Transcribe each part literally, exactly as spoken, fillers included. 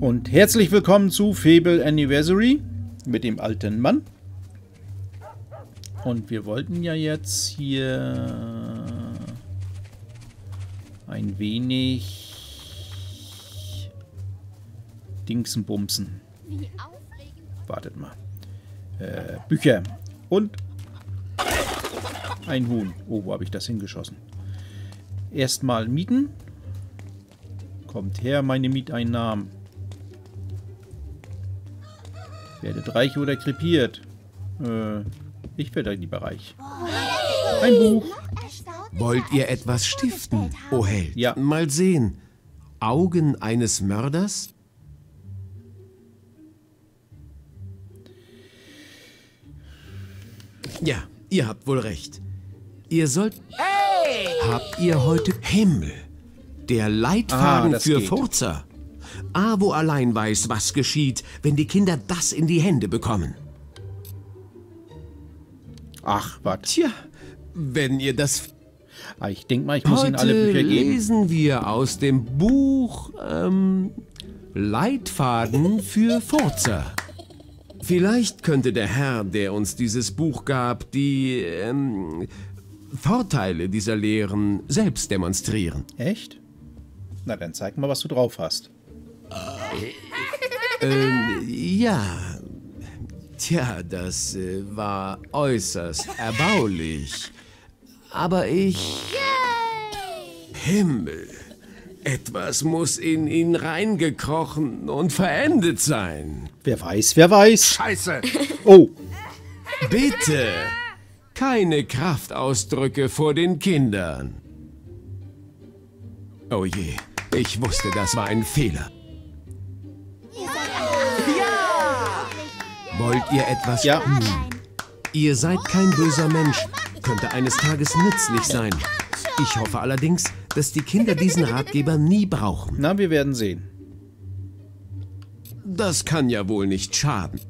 Und herzlich willkommen zu Fable Anniversary mit dem alten Mann. Und wir wollten ja jetzt hier ein wenig Dingsenbumsen. Wartet mal. Äh, Bücher und ein Huhn. Oh, wo habe ich das hingeschossen? Erstmal mieten. Kommt her, meine Mieteinnahmen. Werdet reich oder krepiert? Äh, ich werde lieber reich. Ein Buch. Wollt ihr etwas stiften, o Held? Ja. Mal sehen. Augen eines Mörders? Ja, ihr habt wohl recht. Ihr sollt... Hey! Habt ihr heute... Himmel! Der Leitfaden ah, für geht. Forza. Avo allein weiß, was geschieht, wenn die Kinder das in die Hände bekommen. Ach, was. Tja, wenn ihr das... Ah, ich denke mal, ich muss Ihnen alle Bücher geben. Lesen wir aus dem Buch ähm, Leitfaden für Forza. Vielleicht könnte der Herr, der uns dieses Buch gab, die ähm, Vorteile dieser Lehren selbst demonstrieren. Echt? Na, dann zeig mal, was du drauf hast. Äh, ähm, ja. Tja, das äh, war äußerst erbaulich. Aber ich... Yay! Himmel! Etwas muss in ihn reingekrochen und verendet sein. Wer weiß, wer weiß. Scheiße! Oh! Bitte! Keine Kraftausdrücke vor den Kindern. Oh je, ich wusste, das war ein Fehler. Ja! Wollt ihr etwas? Ja. Hm. Ihr seid kein böser Mensch. Könnte eines Tages nützlich sein. Ich hoffe allerdings, dass die Kinder diesen Ratgeber nie brauchen. Na, wir werden sehen. Das kann ja wohl nicht schaden.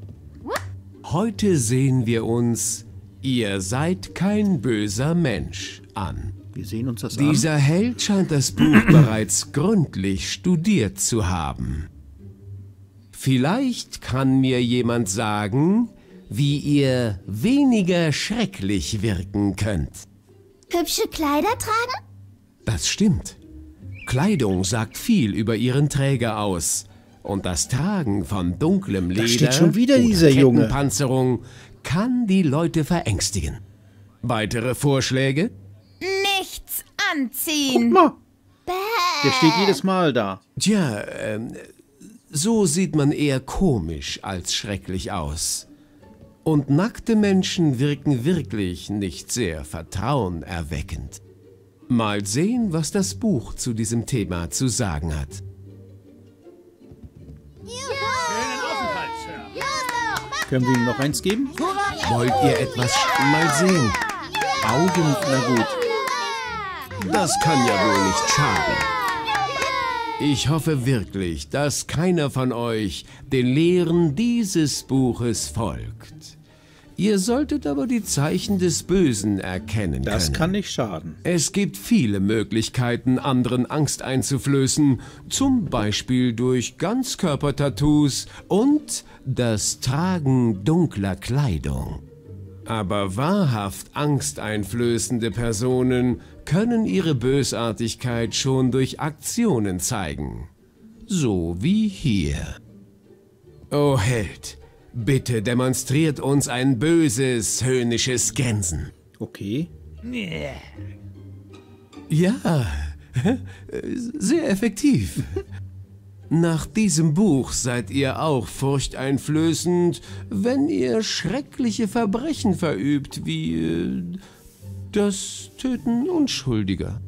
Heute sehen wir uns, ihr seid kein böser Mensch, an. Wir sehen uns das an. Dieser Held scheint das Buch bereits gründlich studiert zu haben. Vielleicht kann mir jemand sagen, wie ihr weniger schrecklich wirken könnt. Hübsche Kleider tragen? Das stimmt. Kleidung sagt viel über ihren Träger aus. Und das Tragen von dunklem Leder, da steht schon wieder dieser Junge, Kettenpanzerung kann die Leute verängstigen. Weitere Vorschläge? Nichts anziehen. Guck mal. Bäh. Der steht jedes Mal da. Tja, äh, so sieht man eher komisch als schrecklich aus. Und nackte Menschen wirken wirklich nicht sehr vertrauenerweckend. Mal sehen, was das Buch zu diesem Thema zu sagen hat. Können wir ihm noch eins geben? Wollt ihr etwas? Mal sehen. Augen, na gut. Das kann ja wohl nicht schaden. Ich hoffe wirklich, dass keiner von euch den Lehren dieses Buches folgt. Ihr solltet aber die Zeichen des Bösen erkennen können. Das kann nicht schaden. Es gibt viele Möglichkeiten, anderen Angst einzuflößen, zum Beispiel durch Ganzkörpertattoos und das Tragen dunkler Kleidung. Aber wahrhaft angsteinflößende Personen können ihre Bösartigkeit schon durch Aktionen zeigen. So wie hier. O Held! Bitte demonstriert uns ein böses, höhnisches Gänsen. Okay. Ja, sehr effektiv. Nach diesem Buch seid ihr auch furchteinflößend, wenn ihr schreckliche Verbrechen verübt, wie das Töten Unschuldiger.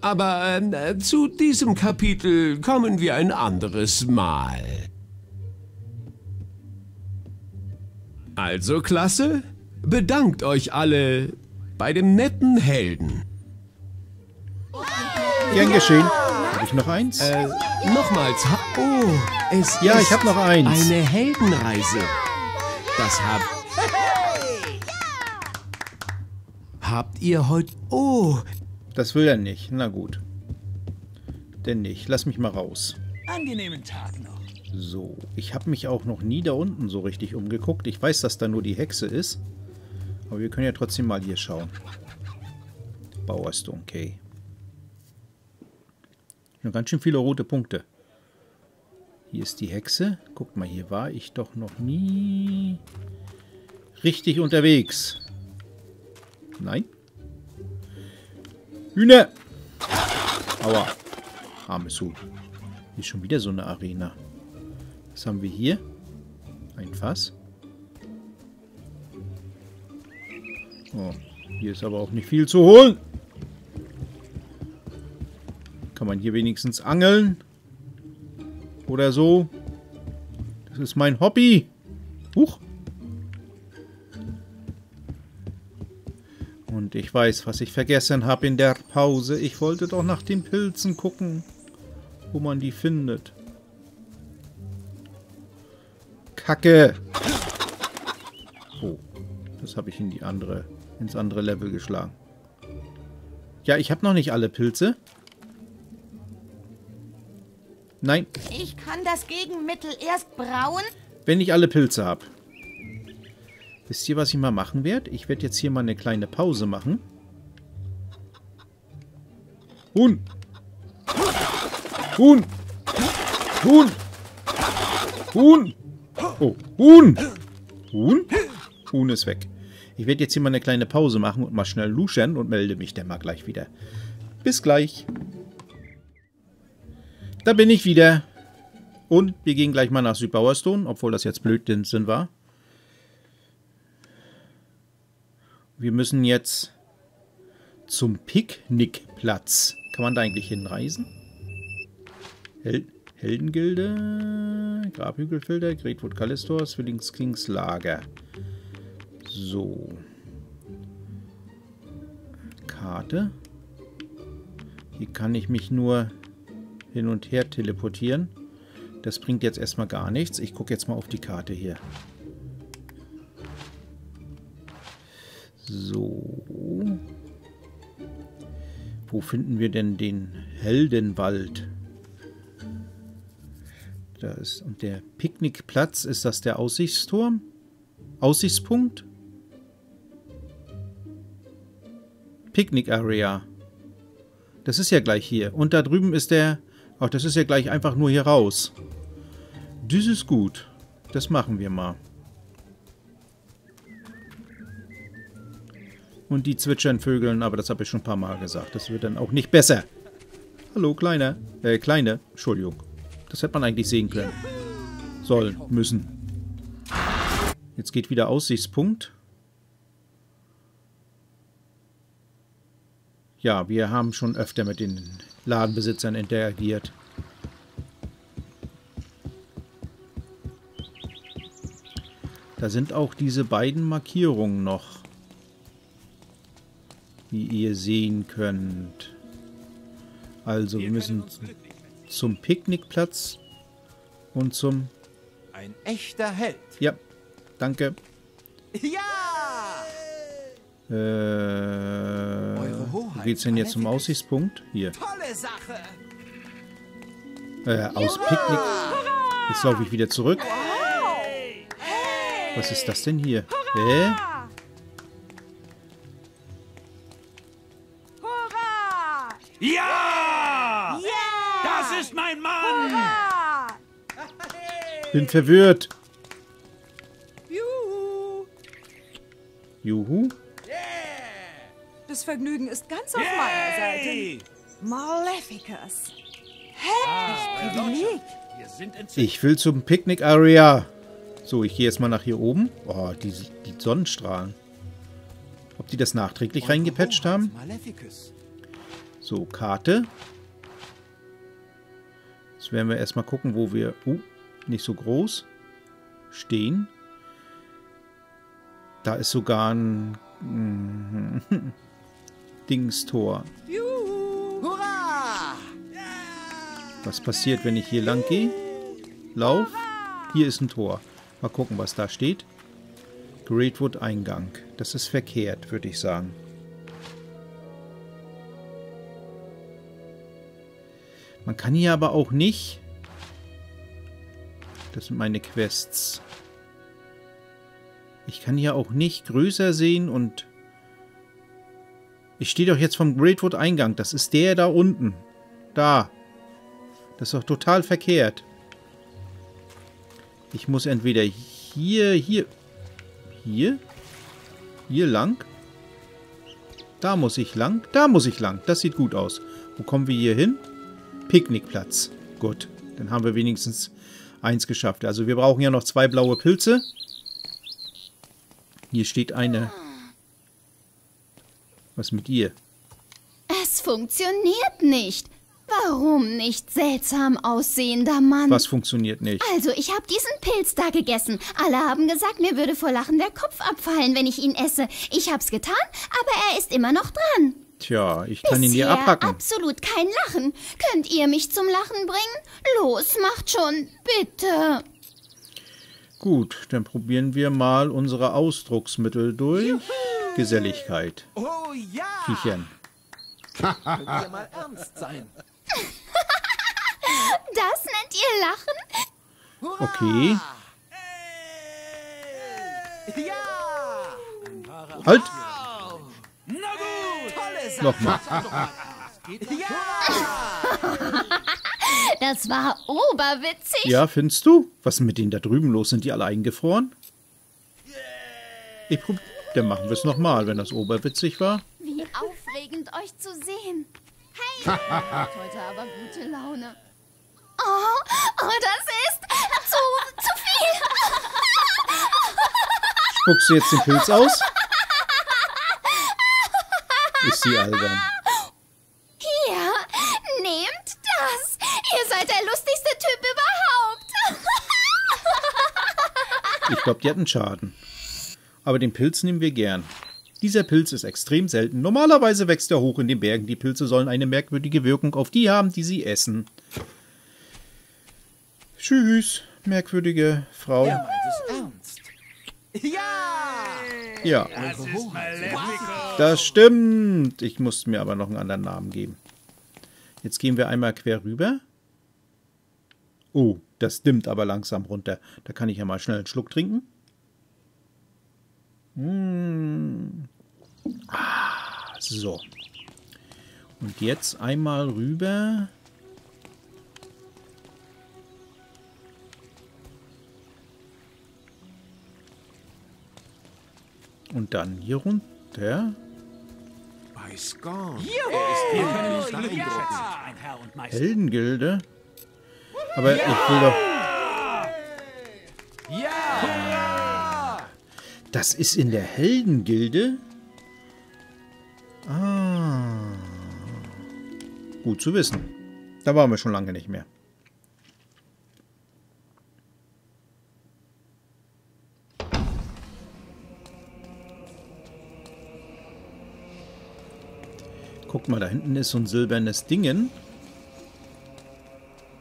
Aber äh, zu diesem Kapitel kommen wir ein anderes Mal. Also, Klasse, bedankt euch alle bei dem netten Helden. Gern geschehen. Habe ich noch eins? Äh, nochmals. Oh, es ja, ist ich hab noch eins. Eine Heldenreise. Das hab... Habt ihr heute... Oh. Das will er nicht. Na gut. Denn nicht. Lass mich mal raus. Angenehmen Tag noch. So, ich habe mich auch noch nie da unten so richtig umgeguckt. Ich weiß, dass da nur die Hexe ist. Aber wir können ja trotzdem mal hier schauen. Bauerston, okay. Nur ganz schön viele rote Punkte. Hier ist die Hexe. Guckt mal, hier war ich doch noch nie richtig unterwegs. Nein. Hühner! Aua. Armes Huhn. Hier ist schon wieder so eine Arena. Was haben wir hier? Ein Fass. Oh, hier ist aber auch nicht viel zu holen. Kann man hier wenigstens angeln? Oder so. Das ist mein Hobby. Huch. Und ich weiß, was ich vergessen habe in der Pause. Ich wollte doch nach den Pilzen gucken, wo man die findet. Kacke. Oh, das habe ich in die andere, ins andere Level geschlagen. Ja, ich habe noch nicht alle Pilze. Nein. Ich kann das Gegenmittel erst brauen, wenn ich alle Pilze habe. Wisst ihr, was ich mal machen werde? Ich werde jetzt hier mal eine kleine Pause machen. Huhn! Huhn! Huhn! Huhn! Oh, Huhn! Huhn? Huhn ist weg. Ich werde jetzt hier mal eine kleine Pause machen und mal schnell luschern und melde mich dann mal gleich wieder. Bis gleich. Da bin ich wieder. Und wir gehen gleich mal nach Südbauerstone, obwohl das jetzt Blödsinn war. Wir müssen jetzt zum Picknickplatz. Kann man da eigentlich hinreisen? Hel Heldengilde, Grabhügelfelder, Greatwood, Kallistor, Zwillingskings-Lager. So. Karte. Hier kann ich mich nur hin und her teleportieren. Das bringt jetzt erstmal gar nichts. Ich gucke jetzt mal auf die Karte hier. So. Wo finden wir denn den Heldenwald? Da ist, und der Picknickplatz, ist das der Aussichtsturm? Aussichtspunkt? Picknick Area. Das ist ja gleich hier. Und da drüben ist der... Ach, das ist ja gleich einfach nur hier raus. Das ist gut. Das machen wir mal. Und die zwitschern Vögeln, aber das habe ich schon ein paar Mal gesagt. Das wird dann auch nicht besser. Hallo, Kleiner. Äh, Kleine. Entschuldigung. Das hätte man eigentlich sehen können. Sollen. Müssen. Jetzt geht wieder Aussichtspunkt. Ja, wir haben schon öfter mit den Ladenbesitzern interagiert. Da sind auch diese beiden Markierungen noch, wie ihr sehen könnt. Also, wir müssen zum Picknickplatz und zum... Ein echter Held. Ja, danke. Ja! Äh, wo geht's denn jetzt zum Aussichtspunkt? Hier. Tolle Sache. Äh, aus Picknick. Jetzt laufe ich wieder zurück. Hey. Hey. Was ist das denn hier? Hurra. Hurra. Ja! Ja! Das ist mein Mann! Hurra. Bin verwirrt. Juhu! Juhu? Das Vergnügen ist ganz auf Yay! Meiner Seite. Maleficas. Hey, ich will zum Picknick-Area. So, ich gehe jetzt mal nach hier oben. Oh, die, die Sonnenstrahlen. Ob die das nachträglich reingepatcht haben? So, Karte. Jetzt werden wir erstmal gucken, wo wir... Oh, nicht so groß. Stehen. Da ist sogar ein... Dingstor. Juhu. Hurra! Was passiert, wenn ich hier lang gehe? Lauf. Hier ist ein Tor. Mal gucken, was da steht. Greatwood-Eingang. Das ist verkehrt, würde ich sagen. Man kann hier aber auch nicht Das sind meine Quests. Ich kann hier auch nicht größer sehen und... Ich stehe doch jetzt vom Greatwood-Eingang. Das ist der da unten. Da. Das ist doch total verkehrt. Ich muss entweder hier, hier... Hier? Hier lang? Da muss ich lang. Da muss ich lang. Das sieht gut aus. Wo kommen wir hier hin? Picknickplatz. Gut. Dann haben wir wenigstens eins geschafft. Also wir brauchen ja noch zwei blaue Pilze. Hier steht eine... Was mit ihr? Es funktioniert nicht. Warum nicht, seltsam aussehender Mann? Was funktioniert nicht? Also, ich habe diesen Pilz da gegessen. Alle haben gesagt, mir würde vor Lachen der Kopf abfallen, wenn ich ihn esse. Ich hab's getan, aber er ist immer noch dran. Tja, ich kann Bisher ihn hier abhacken. Absolut kein Lachen. Könnt ihr mich zum Lachen bringen? Los, macht schon, bitte. Gut, dann probieren wir mal unsere Ausdrucksmittel durch. Juhu. Geselligkeit. Oh ja! Kichern. Könnt ihr mal ernst sein? Das nennt ihr Lachen? Okay. Ja! Halt! Wow. Na gut! Nochmal. Das war oberwitzig. Ja, findest du? Was ist mit denen da drüben los? Sind die alle eingefroren? Ich probiere. Dann machen wir es nochmal, wenn das oberwitzig war. Wie aufregend, euch zu sehen. Hey! Heute aber gute Laune. Oh, oh, das ist zu, zu viel. Spuckst du jetzt den Pilz aus? Ist sie albern. Hier, nehmt das. Ihr seid der lustigste Typ überhaupt. Ich glaube, die hatten Schaden. Aber den Pilz nehmen wir gern. Dieser Pilz ist extrem selten. Normalerweise wächst er hoch in den Bergen. Die Pilze sollen eine merkwürdige Wirkung auf die haben, die sie essen. Tschüss, merkwürdige Frau. Ja, ernst. Ja! Ja. Das, ist das stimmt. Ich musste mir aber noch einen anderen Namen geben. Jetzt gehen wir einmal quer rüber. Oh, das dimmt aber langsam runter. Da kann ich ja mal schnell einen Schluck trinken. Mmh. Ah, so. Und jetzt einmal rüber. Und dann hier runter. Bei Skorn. Heldengilde. Aber ja! Ich will doch... Ja! Das ist in der Heldengilde? Ah. Gut zu wissen. Da waren wir schon lange nicht mehr. Guck mal, da hinten ist so ein silbernes Dingen.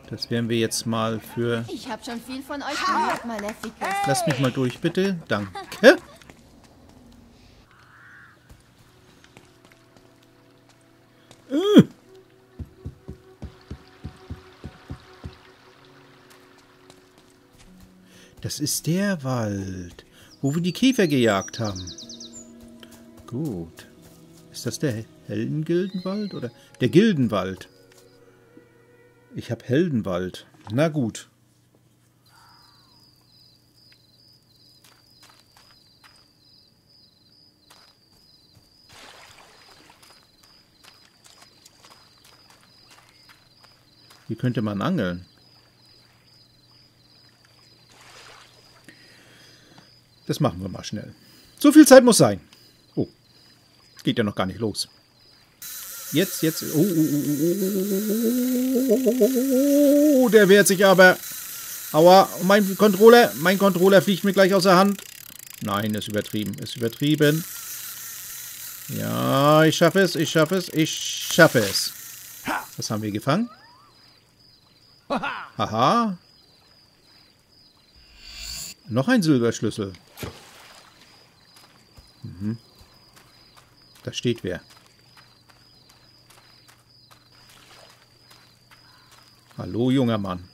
Das werden wir jetzt mal für... Ich habe schon viel von euch gehört, Malefica. Lasst mich mal durch, bitte. Danke. äh. Das ist der Wald, wo wir die Käfer gejagt haben. Gut. Ist das der Heldengildenwald oder der Gildenwald? Ich habe Heldenwald. Na gut. Hier könnte man angeln. Das machen wir mal schnell. So viel Zeit muss sein. Oh, geht ja noch gar nicht los. Jetzt, jetzt. Oh, oh, oh, oh, oh, oh, der wehrt sich aber. Aua, mein Controller. Mein Controller fliegt mir gleich aus der Hand. Nein, ist übertrieben. Ist übertrieben. Ja, ich schaffe es. Ich schaffe es. Ich schaffe es. Was haben wir gefangen? Haha. Noch ein Silberschlüssel. Mhm. Da steht wer. Hallo, junger Mann.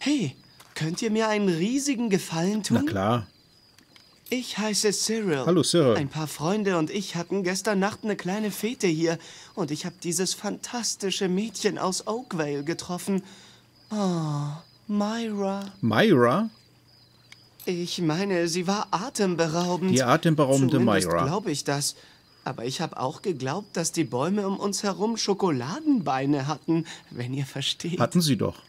Hey, Könnt ihr mir einen riesigen Gefallen tun? Na klar. Ich heiße Cyril. Hallo Cyril. Ein paar Freunde und ich hatten gestern Nacht eine kleine Fete hier und ich habe dieses fantastische Mädchen aus Oakvale getroffen. Oh, Myra. Myra? Ich meine, sie war atemberaubend. Die atemberaubende Myra. Zumindest glaube ich das. Aber ich habe auch geglaubt, dass die Bäume um uns herum Schokoladenbeine hatten, wenn ihr versteht. Hatten sie doch.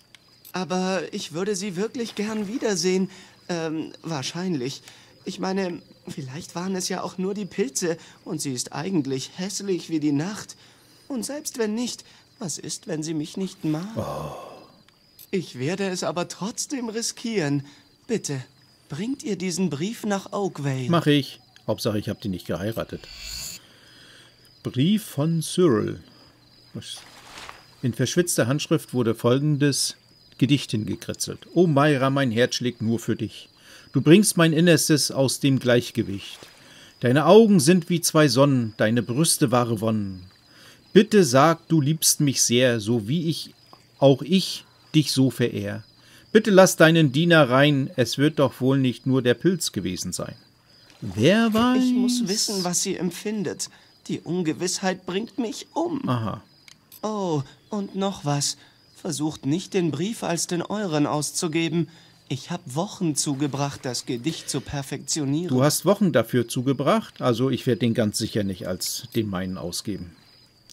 Aber ich würde sie wirklich gern wiedersehen. Ähm, wahrscheinlich. Ich meine, vielleicht waren es ja auch nur die Pilze und sie ist eigentlich hässlich wie die Nacht. Und selbst wenn nicht, was ist, wenn sie mich nicht mag? Oh. Ich werde es aber trotzdem riskieren. Bitte, bringt ihr diesen Brief nach Oakvale? Mach ich. Hauptsache, ich habe die nicht geheiratet. Brief von Cyril. In verschwitzter Handschrift wurde folgendes Gedicht hingekritzelt. Oh Myra, mein Herz schlägt nur für dich. Du bringst mein Innerstes aus dem Gleichgewicht. Deine Augen sind wie zwei Sonnen, deine Brüste wahre Wonnen. Bitte sag, du liebst mich sehr, so wie ich, auch ich, dich so verehr. Bitte lass deinen Diener rein, es wird doch wohl nicht nur der Pilz gewesen sein. Wer weiß? Ich muss wissen, was sie empfindet. Die Ungewissheit bringt mich um. Aha. Oh, und noch was. Versucht nicht, den Brief als den euren auszugeben. Ich habe Wochen zugebracht, das Gedicht zu perfektionieren. Du hast Wochen dafür zugebracht? Also ich werde den ganz sicher nicht als den meinen ausgeben.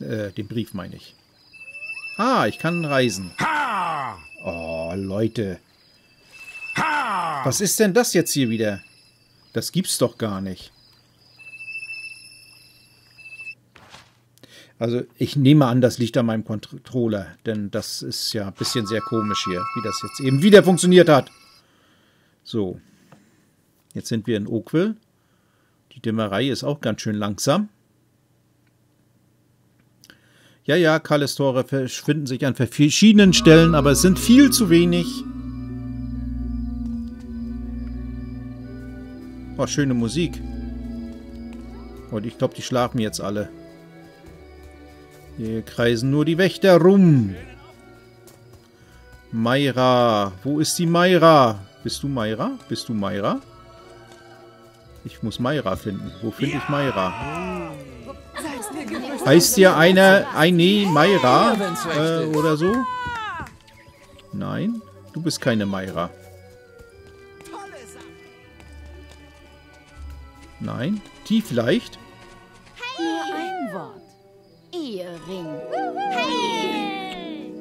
Äh, den Brief meine ich. Ah, ich kann reisen. Ha! Oh, Leute. Ha! Was ist denn das jetzt hier wieder? Das gibt's doch gar nicht. Also ich nehme an, das liegt an meinem Controller, denn das ist ja ein bisschen sehr komisch hier, wie das jetzt eben wieder funktioniert hat. So, jetzt sind wir in Oakville. Die Dämmerei ist auch ganz schön langsam. Ja, ja, Kallistor verschwinden sich an verschiedenen Stellen, aber es sind viel zu wenig. Oh, schöne Musik. Und ich glaube, die schlafen jetzt alle. Hier kreisen nur die Wächter rum. Myra. Wo ist die Myra? Bist du Myra? Bist du Myra? Ich muss Myra finden. Wo finde ich Myra? Heißt hier einer eine Myra äh, oder so? Nein, du bist keine Myra. Nein, die vielleicht? Ehering. Hey.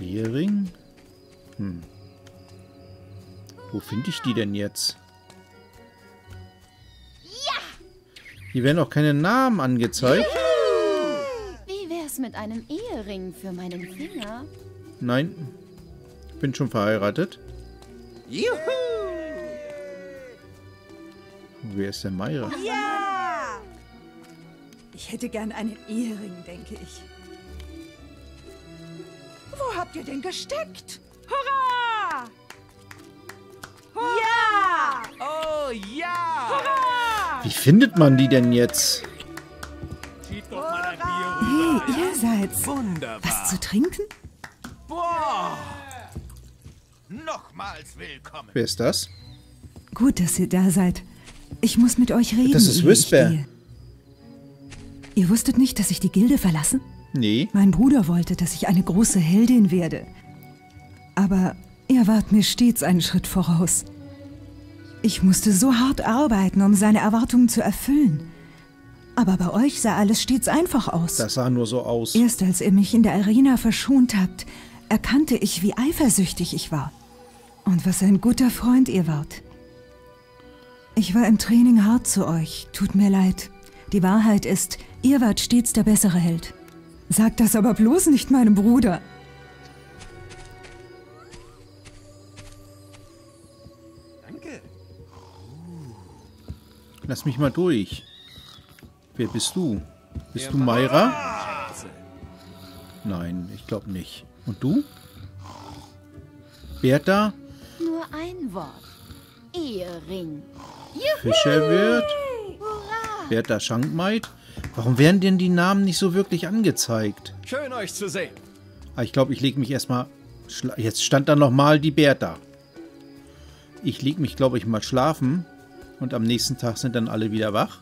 Ehering? Hm. Wo finde ich die denn jetzt? Ja. Hier werden auch keine Namen angezeigt. Wie wär's mit einem Ehering für meinen Finger? Nein. Ich bin schon verheiratet. Juhu. Wer ist der Myra? Ja. Ich hätte gern einen Ehering, denke ich. Wo habt ihr denn gesteckt? Hurra! Hurra! Ja! Oh ja! Hurra! Wie findet man die denn jetzt? Hurra! Hey, ihr seid's. Wunderbar. Was zu trinken? Boah! Nochmals willkommen. Wer ist das? Gut, dass ihr da seid. Ich muss mit euch reden. Das ist Whisper. Ihr wusstet nicht, dass ich die Gilde verlassen? Nee. Mein Bruder wollte, dass ich eine große Heldin werde. Aber er ward mir stets einen Schritt voraus. Ich musste so hart arbeiten, um seine Erwartungen zu erfüllen. Aber bei euch sah alles stets einfach aus. Das sah nur so aus. Erst als ihr mich in der Arena verschont habt, erkannte ich, wie eifersüchtig ich war. Und was ein guter Freund ihr wart. Ich war im Training hart zu euch. Tut mir leid. Die Wahrheit ist, ihr wart stets der bessere Held. Sagt das aber bloß nicht meinem Bruder. Danke. Lass mich mal durch. Wer bist du? Bist du Myra? Nein, ich glaube nicht. Und du? Bertha? Nur ein Wort. Ehering. Fischerwirt? Bertha Schankmaid? Warum werden denn die Namen nicht so wirklich angezeigt? Schön, euch zu sehen. Ich glaube, ich lege mich erstmal. Jetzt stand da nochmal die Bertha. Ich lege mich, glaube ich, mal schlafen. Und am nächsten Tag sind dann alle wieder wach.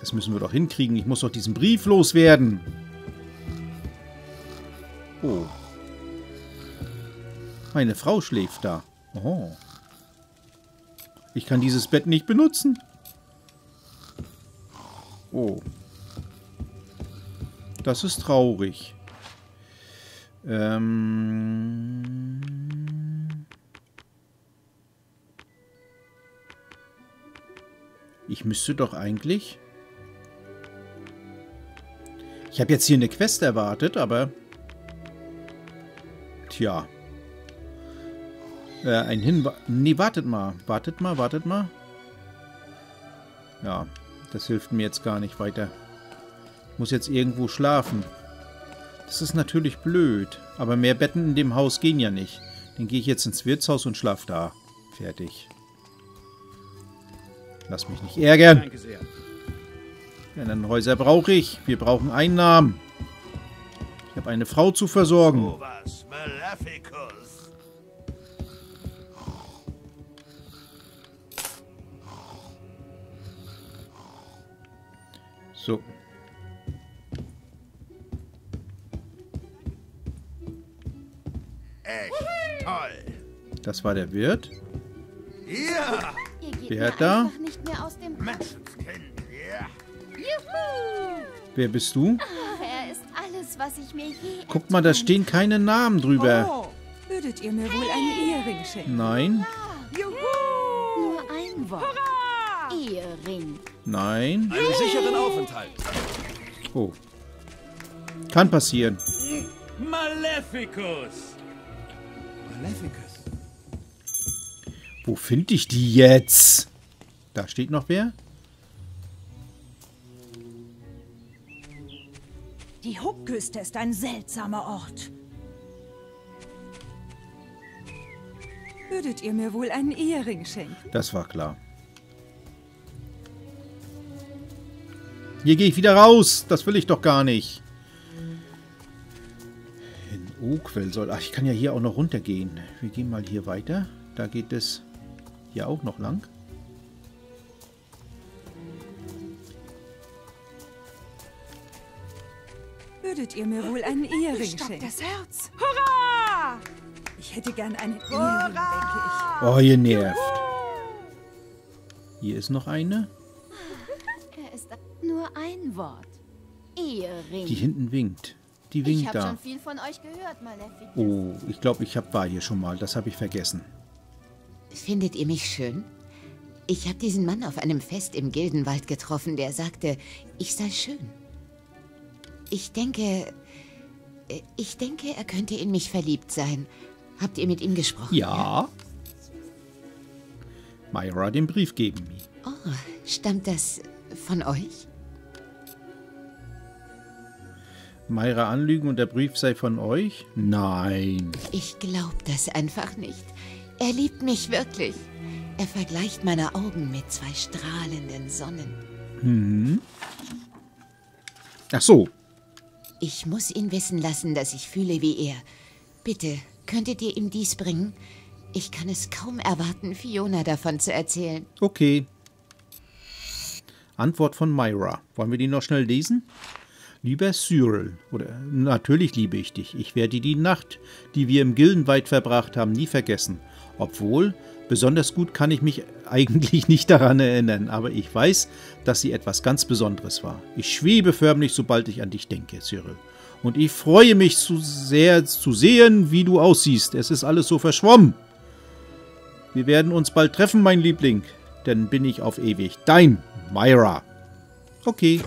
Das müssen wir doch hinkriegen. Ich muss doch diesen Brief loswerden. Oh. Meine Frau schläft da. Oh. Ich kann dieses Bett nicht benutzen. Oh. Das ist traurig. Ähm... Ich müsste doch eigentlich... Ich habe jetzt hier eine Quest erwartet, aber... Tja. Äh, ein Hinweis... Nee, wartet mal. Wartet mal, wartet mal. Ja, das hilft mir jetzt gar nicht weiter. Ich muss jetzt irgendwo schlafen. Das ist natürlich blöd. Aber mehr Betten in dem Haus gehen ja nicht. Dann gehe ich jetzt ins Wirtshaus und schlafe da. Fertig. Lass mich nicht ärgern. Danke sehr. Die anderen Häuser brauche ich. Wir brauchen Einnahmen. Ich habe eine Frau zu versorgen. So. Echt toll. Das war der Wirt. Ja. Wer hat da? Menschenskind, ja. Juhu. Wer bist du? Oh, er ist alles, was ich mir je... Guck mal, da stehen keine Namen drüber. Oh, würdet ihr mir wohl einen Ehering schenken? Nein. Juhu. Nur ein Wort. Hurra! Ehering. Nein. Einen sicheren Aufenthalt. Oh. Kann passieren. Maleficus. Maleficus. Wo finde ich die jetzt? Da steht noch wer? Die Huckküste ist ein seltsamer Ort. Würdet ihr mir wohl einen Ehering schenken? Das war klar. Hier gehe ich wieder raus. Das will ich doch gar nicht. In Oakville soll... Ach, ich kann ja hier auch noch runtergehen. Wir gehen mal hier weiter. Da geht es... Ja, auch noch lang. Würdet ihr mir wohl einen Ehering schenken? Das Herz. Hurra! Ich hätte gern einen Ehering, denke ich. Oh, ihr nervt. Hier ist noch eine. Er ist nur ein Wort. Ehering. Die hinten winkt. Die winkt ich da. Ich habe schon viel von euch gehört, Malefica. Oh, ich glaube, ich hab, war hier schon mal. Das habe ich vergessen. Findet ihr mich schön? Ich habe diesen Mann auf einem Fest im Gildenwald getroffen, der sagte, ich sei schön. Ich denke, ich denke, er könnte in mich verliebt sein. Habt ihr mit ihm gesprochen? Ja. Myra den Brief geben. Oh, stammt das von euch? Myra anlügen und der Brief sei von euch? Nein. Ich glaube das einfach nicht. Er liebt mich wirklich. Er vergleicht meine Augen mit zwei strahlenden Sonnen. Mhm. Ach so. Ich muss ihn wissen lassen, dass ich fühle wie er. Bitte, könntet ihr ihm dies bringen? Ich kann es kaum erwarten, Fiona davon zu erzählen. Okay. Antwort von Myra. Wollen wir die noch schnell lesen? Lieber Cyril, oder natürlich liebe ich dich. Ich werde die Nacht, die wir im Gildenwald verbracht haben, nie vergessen. Obwohl, besonders gut kann ich mich eigentlich nicht daran erinnern, aber ich weiß, dass sie etwas ganz Besonderes war. Ich schwebe förmlich, sobald ich an dich denke, Cyril. Und ich freue mich zu sehr zu sehen, wie du aussiehst. Es ist alles so verschwommen. Wir werden uns bald treffen, mein Liebling. Dann bin ich auf ewig dein, Myra. Okay.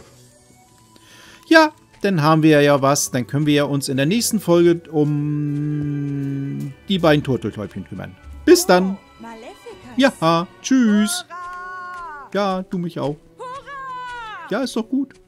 Ja, dann haben wir ja was. Dann können wir ja uns in der nächsten Folge um die beiden Turteltäubchen kümmern. Bis dann. Oh, ja, tschüss. Hurra! Ja, du mich auch. Hurra! Ja, ist doch gut.